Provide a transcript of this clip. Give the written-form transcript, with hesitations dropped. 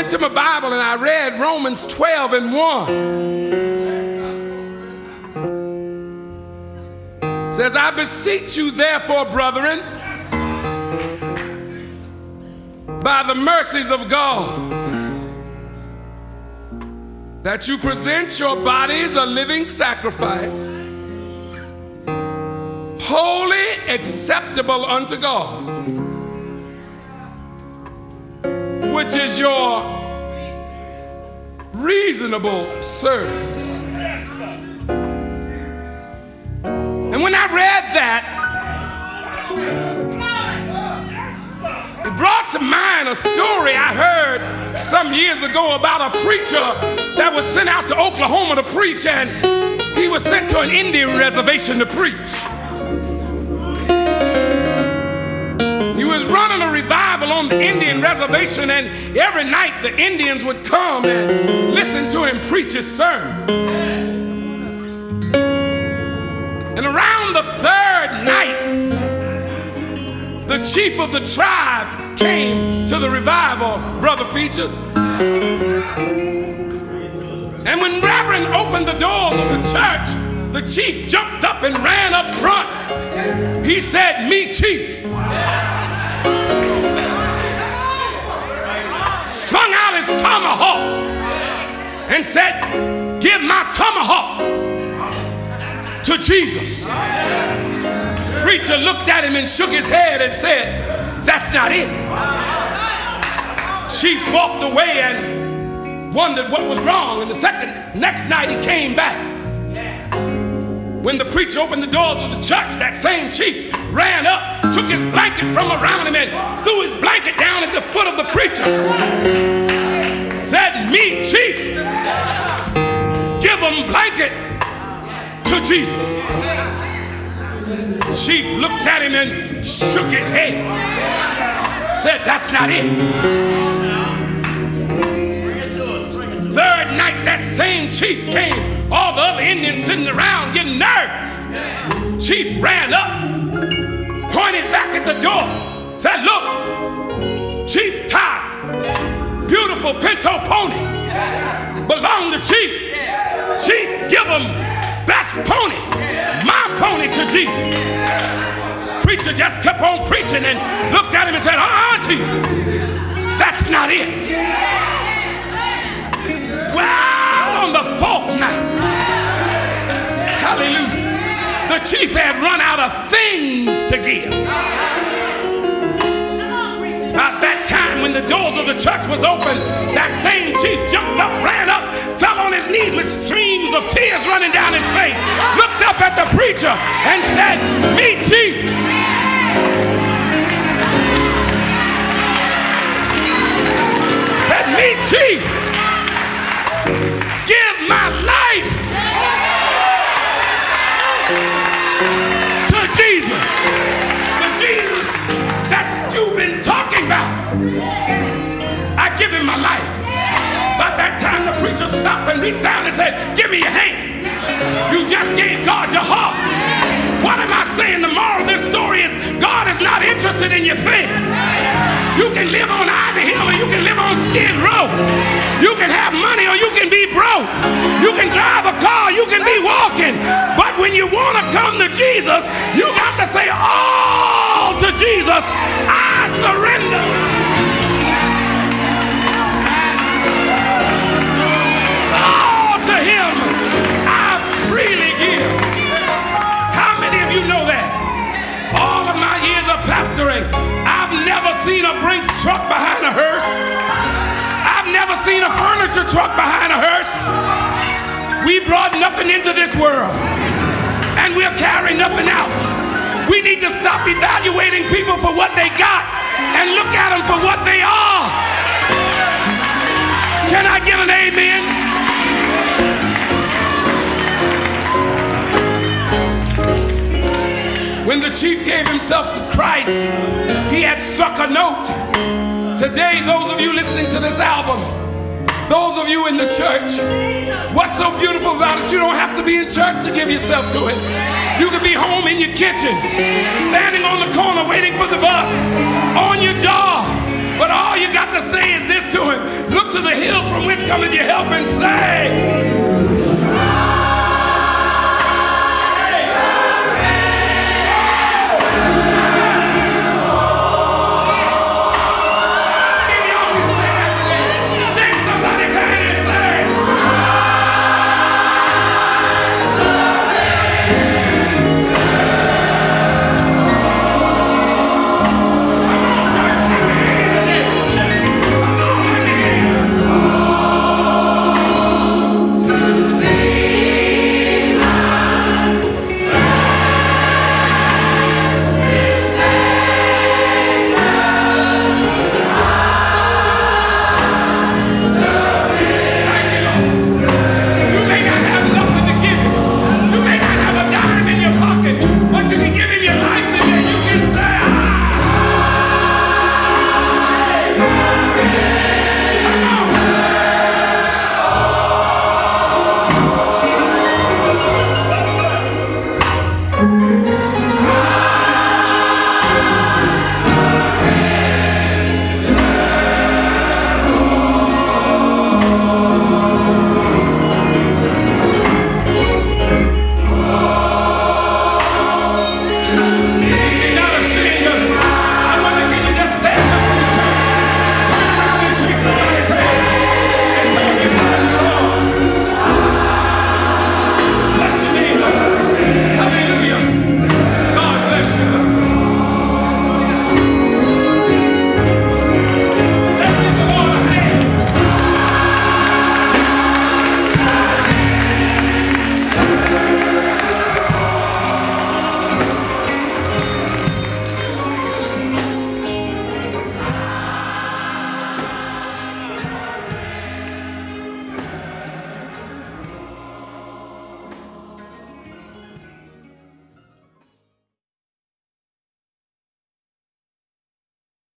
went to my Bible and I read Romans 12:1. It says, I beseech you therefore, brethren, by the mercies of God, that you present your bodies a living sacrifice, holy, acceptable unto God, which is your reasonable service. And when I read that, it brought to mind a story I heard some years ago about a preacher that was sent out to Oklahoma to preach, and he was sent to an Indian reservation to preach. He was running a revival on the Indian reservation, and every night the Indians would come and listen to him preach his sermon. And around the third night, the chief of the tribe came to the revival, Brother Features. And when Reverend opened the doors of the church, the chief jumped up and ran up front. He said, "Me, Chief." Flung out his tomahawk and said, "Give my tomahawk to Jesus." Preacher looked at him and shook his head and said, "That's not it." Chief walked away and wondered what was wrong. And the next night he came back. When the preacher opened the doors of the church, that same chief ran up, took his blanket from around him and threw his blanket down at the foot of the preacher. Said, "Me, Chief, give him blanket to Jesus." Chief looked at him and shook his head. Said, "That's not it." Third night, that same chief came. All the other Indians sitting around getting nervous. Chief ran up, pointed back at the door, said, "Look, Chief Ty, beautiful pinto pony, belong to Chief. Chief, give him best pony, my pony, to Jesus." Preacher just kept on preaching and looked at him and said, "Chief, that's not it." Well, on the fourth night, hallelujah, the chief had run out of things to give. About that time, when the doors of the church was open, that same chief jumped up, ran up, fell on his knees with streams of tears running down his face, looked up at the preacher and said, "Me, Chief." Said, "Me, Chief, give my life to Jesus, the Jesus that you've been talking about. I give him my life." By that time the preacher stopped and reached down and said, "Give me your hand. You just gave God your heart." What am I saying? The moral of this story is God is not interested in your things. You can live on Ivy Hill or you can live on Skid Row. You can have money or you can be broke. You can drive a car, you can be walking. But when you want to come to Jesus, you got to say all to Jesus. I surrender. All to him I freely give. How many of you know that? All of my years of pastoring, I've never seen a Brinks truck behind a hearse. I've never seen a furniture truck behind a hearse. We brought nothing into this world, and we'll carry nothing out. We need to stop evaluating people for what they got and look at them for what they are. Can I get an amen? When the chief gave himself to Christ, he had struck a note. Today, those of you listening to this album, those of you in the church, what's so beautiful about it? You don't have to be in church to give yourself to it. You can be home in your kitchen, standing on the corner waiting for the bus, on your job. But all you got to say is this to him. Look to to the hill from which cometh your help and say,